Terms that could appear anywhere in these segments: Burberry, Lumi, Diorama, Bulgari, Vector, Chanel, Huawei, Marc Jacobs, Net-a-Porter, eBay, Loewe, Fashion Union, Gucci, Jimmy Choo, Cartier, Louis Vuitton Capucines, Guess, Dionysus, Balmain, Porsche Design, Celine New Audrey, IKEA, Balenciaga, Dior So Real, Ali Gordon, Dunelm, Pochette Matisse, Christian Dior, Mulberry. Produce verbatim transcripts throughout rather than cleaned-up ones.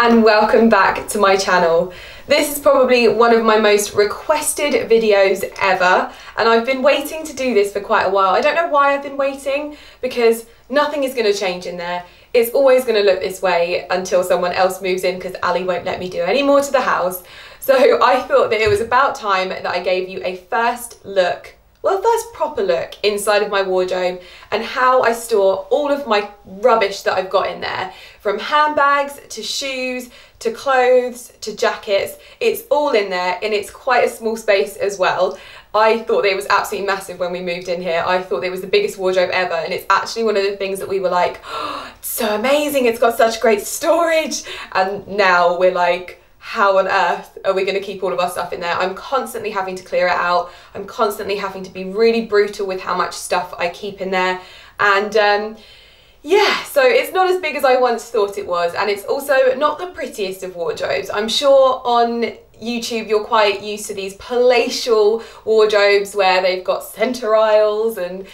and welcome back to my channel. This is probably one of my most requested videos ever, and I've been waiting to do this for quite a while. I don't know why I've been waiting, because nothing is going to change in there. It's always going to look this way until someone else moves in, because Ali won't let me do any more to the house. So I thought that it was about time that I gave you a first look, well, first proper look inside of my wardrobe and how I store all of my rubbish that I've got in there. From handbags to shoes to clothes to jackets, it's all in there, and it's quite a small space as well. I thought that it was absolutely massive when we moved in here. I thought it was the biggest wardrobe ever, and it's actually one of the things that we were like, oh, it's so amazing, it's got such great storage. And now we're like, how on earth are we going to keep all of our stuff in there? I'm constantly having to clear it out. I'm constantly having to be really brutal with how much stuff I keep in there. And um, yeah, so it's not as big as I once thought it was. And it's also not the prettiest of wardrobes. I'm sure on YouTube you're quite used to these palatial wardrobes where they've got center aisles and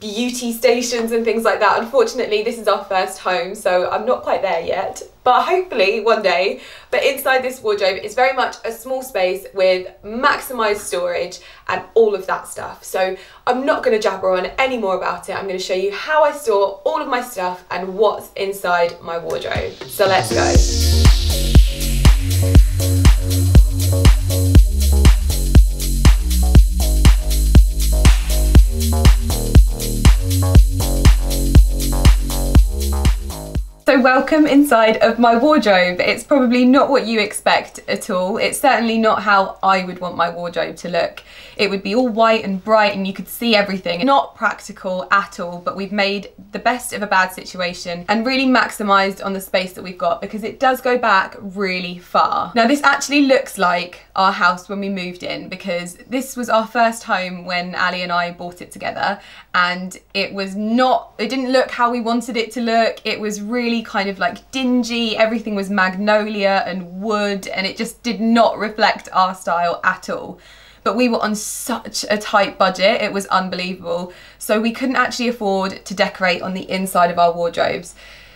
beauty stations and things like that. Unfortunately, this is our first home, so I'm not quite there yet, but hopefully one day. But inside this wardrobe is very much a small space with maximized storage and all of that stuff. So I'm not going to jabber on any more about it. I'm going to show you how I store all of my stuff and what's inside my wardrobe. So let's go. So welcome inside of my wardrobe. It's probably not what you expect at all. It's certainly not how I would want my wardrobe to look. It would be all white and bright and you could see everything. Not practical at all, but we've made the best of a bad situation and really maximised on the space that we've got, because it does go back really far. Now this actually looks like our house when we moved in, because this was our first home when Ali and I bought it together, and it was not, it didn't look how we wanted it to look. It was really kind of like dingy. Everything was magnolia and wood, and it just did not reflect our style at all. But we were on such a tight budget, it was unbelievable, so we couldn't actually afford to decorate on the inside of our wardrobes.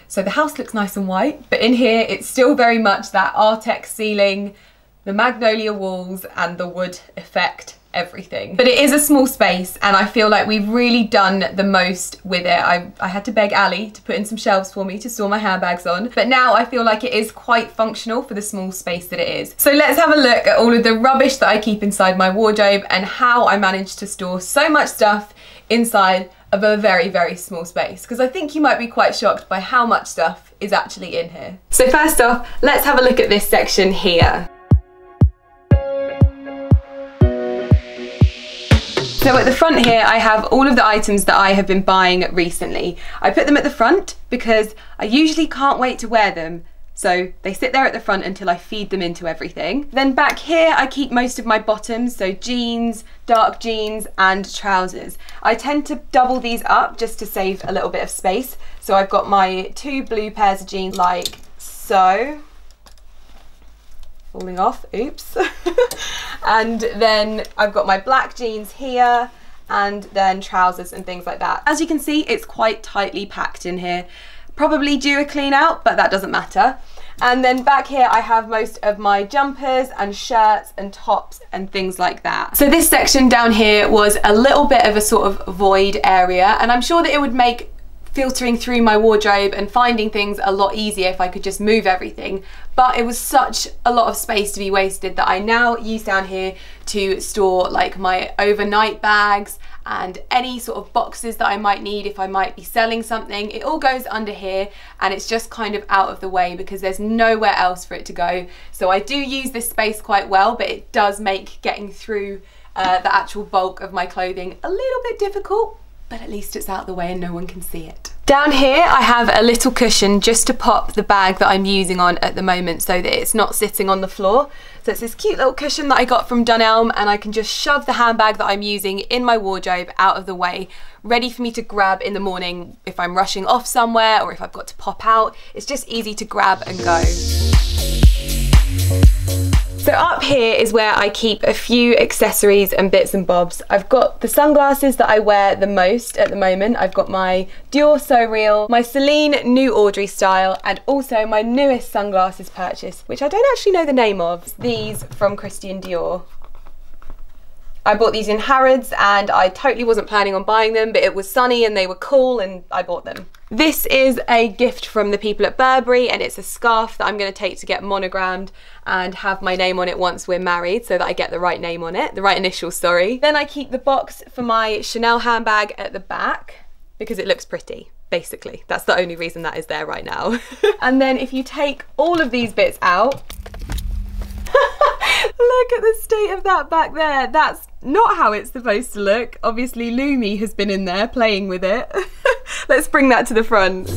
So the house looks nice and white, but in here it's still very much that Artex ceiling, the magnolia walls and the wood effect, everything. But it is a small space, and I feel like we've really done the most with it. I, I had to beg Ali to put in some shelves for me to store my handbags on, but now I feel like it is quite functional for the small space that it is. So let's have a look at all of the rubbish that I keep inside my wardrobe and how I manage to store so much stuff inside of a very, very small space, because I think you might be quite shocked by how much stuff is actually in here. So first off, let's have a look at this section here. So at the front here, I have all of the items that I have been buying recently. I put them at the front because I usually can't wait to wear them, so they sit there at the front until I feed them into everything. Then back here, I keep most of my bottoms, so jeans, dark jeans, and trousers. I tend to double these up just to save a little bit of space. So I've got my two blue pairs of jeans like so. Falling off, oops. And then I've got my black jeans here, and then trousers and things like that. As you can see, it's quite tightly packed in here. Probably due a clean out, but that doesn't matter. And then back here I have most of my jumpers and shirts and tops and things like that. So this section down here was a little bit of a sort of void area, and I'm sure that it would make filtering through my wardrobe and finding things a lot easier if I could just move everything. But it was such a lot of space to be wasted that I now use down here to store like my overnight bags and any sort of boxes that I might need if I might be selling something. It all goes under here, and it's just kind of out of the way because there's nowhere else for it to go. So I do use this space quite well, but it does make getting through uh, the actual bulk of my clothing a little bit difficult. But at least it's out of the way and no one can see it. Down here I have a little cushion just to pop the bag that I'm using on at the moment so that it's not sitting on the floor. So it's this cute little cushion that I got from Dunelm, and I can just shove the handbag that I'm using in my wardrobe out of the way, ready for me to grab in the morning if I'm rushing off somewhere or if I've got to pop out. It's just easy to grab and go. So up here is where I keep a few accessories and bits and bobs. I've got the sunglasses that I wear the most at the moment. I've got my Dior So Real, my Celine New Audrey style, and also my newest sunglasses purchase, which I don't actually know the name of. These from Christian Dior. I bought these in Harrods and I totally wasn't planning on buying them, but it was sunny and they were cool and I bought them. This is a gift from the people at Burberry and it's a scarf that I'm going to take to get monogrammed and have my name on it once we're married so that I get the right name on it, the right initial, sorry. Then I keep the box for my Chanel handbag at the back because it looks pretty. Basically, that's the only reason that is there right now. And then if you take all of these bits out, look at the state of that back there. That's not how it's supposed to look. Obviously, Lumi has been in there playing with it. Let's bring that to the front.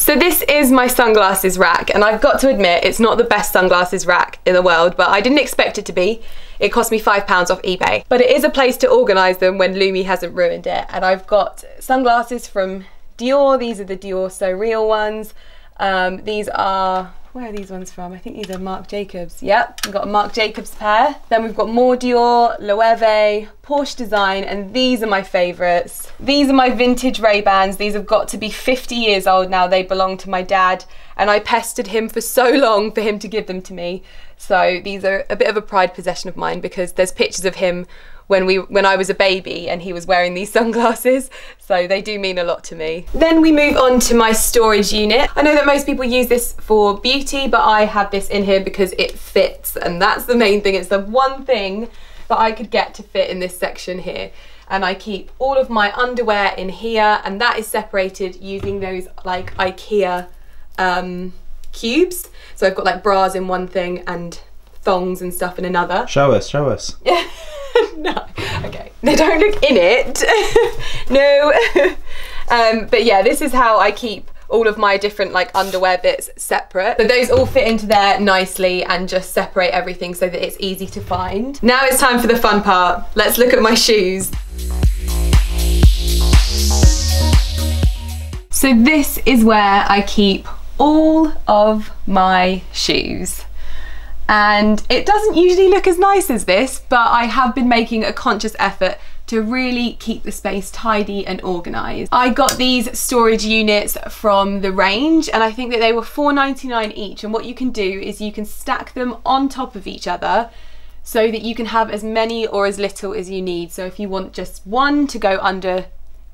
So this is my sunglasses rack, and I've got to admit, it's not the best sunglasses rack in the world, but I didn't expect it to be. It cost me five pounds off eBay, but it is a place to organise them when Lumi hasn't ruined it. And I've got sunglasses from Dior. These are the Dior So Real ones. Um, these are, where are these ones from? I think these are Marc Jacobs. Yep, we've got a Marc Jacobs pair. Then we've got more Dior, Loewe, Porsche Design, and these are my favourites. These are my vintage Ray-Bans. These have got to be fifty years old now. They belong to my dad, and I pestered him for so long for him to give them to me. So these are a bit of a pride possession of mine because there's pictures of him when we when I was a baby and he was wearing these sunglasses, so they do mean a lot to me. Then we move on to my storage unit. I know that most people use this for beauty, but I have this in here because it fits, and that's the main thing. It's the one thing that I could get to fit in this section here. And I keep all of my underwear in here, and that is separated using those like IKEA um, cubes. So I've got like bras in one thing and thongs and stuff in another. Show us, show us. Yeah. No, okay. They don't look in it. No. um, but yeah, this is how I keep all of my different like underwear bits separate. But those all fit into there nicely and just separate everything so that it's easy to find. Now it's time for the fun part. Let's look at my shoes. So this is where I keep all of my shoes. And it doesn't usually look as nice as this, but I have been making a conscious effort to really keep the space tidy and organised. I got these storage units from the range, and I think that they were four ninety-nine each, and what you can do is you can stack them on top of each other so that you can have as many or as little as you need. So if you want just one to go under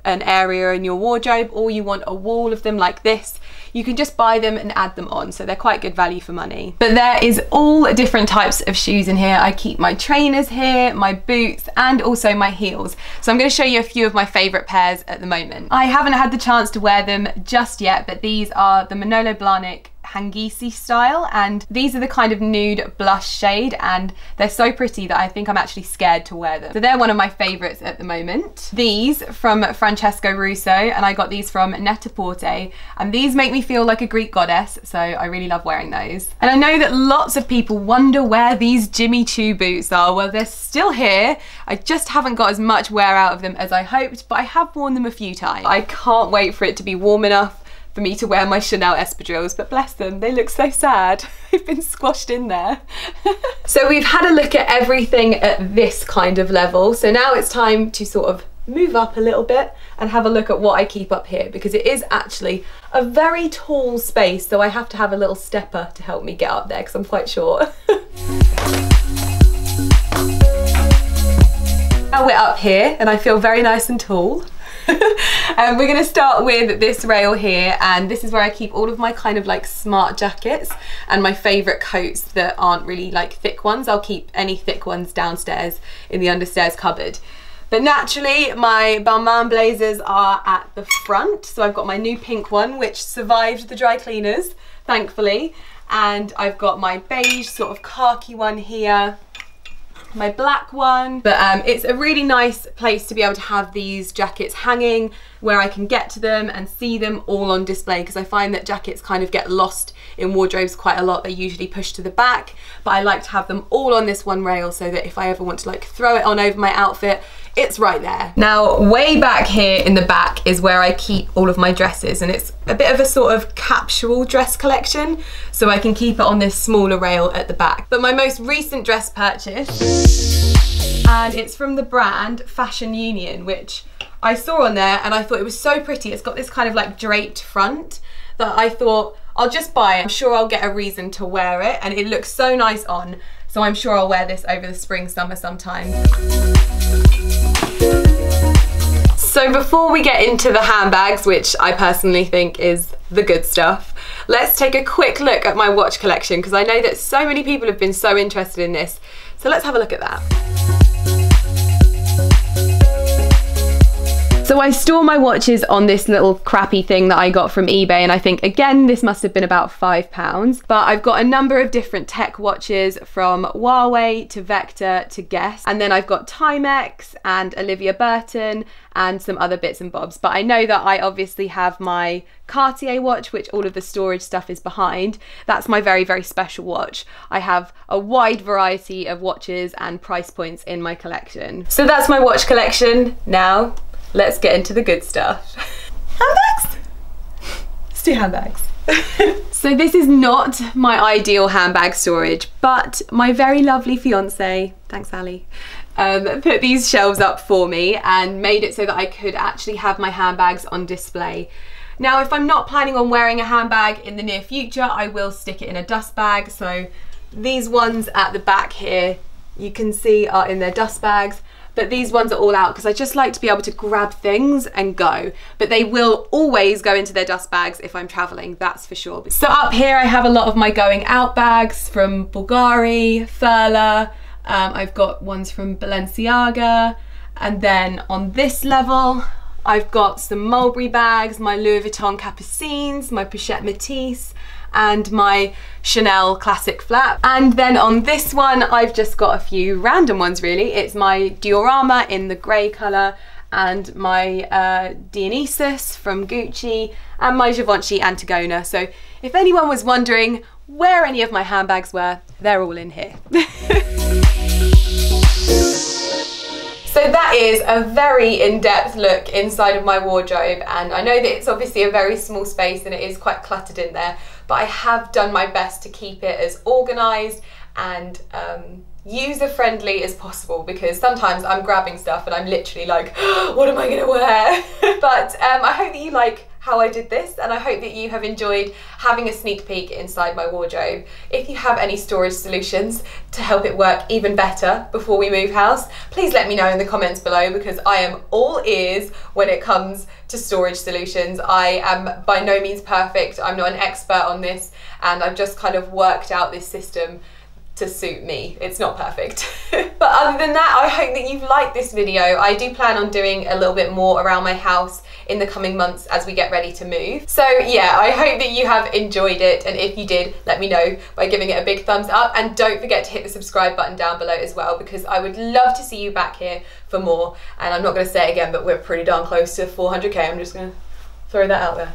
an area in your wardrobe, or you want a wall of them like this, you can just buy them and add them on, so they're quite good value for money. But there is all different types of shoes in here. I keep my trainers here, my boots, and also my heels. So I'm going to show you a few of my favourite pairs at the moment. I haven't had the chance to wear them just yet, but these are the Manolo Blahnik Hangisi style, and these are the kind of nude blush shade, and they're so pretty that I think I'm actually scared to wear them. So they're one of my favourites at the moment. These from Francesco Russo, and I got these from Net-a-Porter, and these make me feel like a Greek goddess, so I really love wearing those. And I know that lots of people wonder where these Jimmy Choo boots are. Well, they're still here. I just haven't got as much wear out of them as I hoped, but I have worn them a few times. I can't wait for it to be warm enough for me to wear my Chanel espadrilles, but bless them, they look so sad. They've been squashed in there. So we've had a look at everything at this kind of level. So now it's time to sort of move up a little bit and have a look at what I keep up here, because it is actually a very tall space, so I have to have a little stepper to help me get up there because I'm quite short. Now we're up here and I feel very nice and tall. um, we're going to start with this rail here, and this is where I keep all of my kind of like smart jackets and my favourite coats that aren't really like thick ones. I'll keep any thick ones downstairs in the understairs cupboard. But naturally my Balmain blazers are at the front, so I've got my new pink one which survived the dry cleaners, thankfully, and I've got my beige sort of khaki one here, my black one, but um, it's a really nice place to be able to have these jackets hanging. where I can get to them and see them all on display, because I find that jackets kind of get lost in wardrobes quite a lot. They're usually pushed to the back, but I like to have them all on this one rail so that if I ever want to like throw it on over my outfit, it's right there. Now, way back here in the back is where I keep all of my dresses, and it's a bit of a sort of capsule dress collection, so I can keep it on this smaller rail at the back. But my most recent dress purchase, and it's from the brand Fashion Union, which I saw on there and I thought it was so pretty. It's got this kind of like draped front that I thought, I'll just buy it. I'm sure I'll get a reason to wear it, and it looks so nice on, so I'm sure I'll wear this over the spring, summer sometime. So before we get into the handbags, which I personally think is the good stuff, let's take a quick look at my watch collection, because I know that so many people have been so interested in this. So let's have a look at that. So I store my watches on this little crappy thing that I got from eBay, and I think, again, this must have been about five pounds. But I've got a number of different tech watches, from Huawei to Vector to Guess, and then I've got Timex and Olivia Burton and some other bits and bobs. But I know that I obviously have my Cartier watch, which all of the storage stuff is behind. That's my very, very special watch. I have a wide variety of watches and price points in my collection. So that's my watch collection. Now, let's get into the good stuff. Handbags? Let's do handbags. So this is not my ideal handbag storage, but my very lovely fiance, thanks Ali, Um, put these shelves up for me and made it so that I could actually have my handbags on display. Now, if I'm not planning on wearing a handbag in the near future, I will stick it in a dust bag. So these ones at the back here, you can see, are in their dust bags, but these ones are all out because I just like to be able to grab things and go. But they will always go into their dust bags if I'm traveling, that's for sure. So up here I have a lot of my going out bags from Bulgari, Furla. Um, I've got ones from Balenciaga, and then on this level I've got some Mulberry bags, my Louis Vuitton Capucines, my Pochette Matisse, and my Chanel classic flap. And then on this one I've just got a few random ones really. It's my Diorama in the grey colour, and my uh, Dionysus from Gucci, and my Givenchy Antigona. So if anyone was wondering where any of my handbags were, they're all in here. So that is a very in-depth look inside of my wardrobe, and I know that it's obviously a very small space and it is quite cluttered in there, but I have done my best to keep it as organised and um, user-friendly as possible, because sometimes I'm grabbing stuff and I'm literally like, oh, what am I gonna wear? But um, I hope that you like how I did this, and I hope that you have enjoyed having a sneak peek inside my wardrobe. If you have any storage solutions to help it work even better before we move house, please let me know in the comments below, because I am all ears when it comes to storage solutions. I am by no means perfect, I'm not an expert on this, and I've just kind of worked out this system to suit me. It's not perfect. But other than that, I hope that you've liked this video. I do plan on doing a little bit more around my house in the coming months as we get ready to move. So yeah, I hope that you have enjoyed it, and if you did, let me know by giving it a big thumbs up, and don't forget to hit the subscribe button down below as well, because I would love to see you back here for more. And I'm not gonna say it again, but we're pretty darn close to four hundred K. I'm just gonna throw that out there.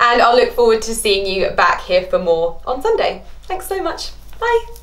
And I'll look forward to seeing you back here for more on Sunday. Thanks so much. Bye.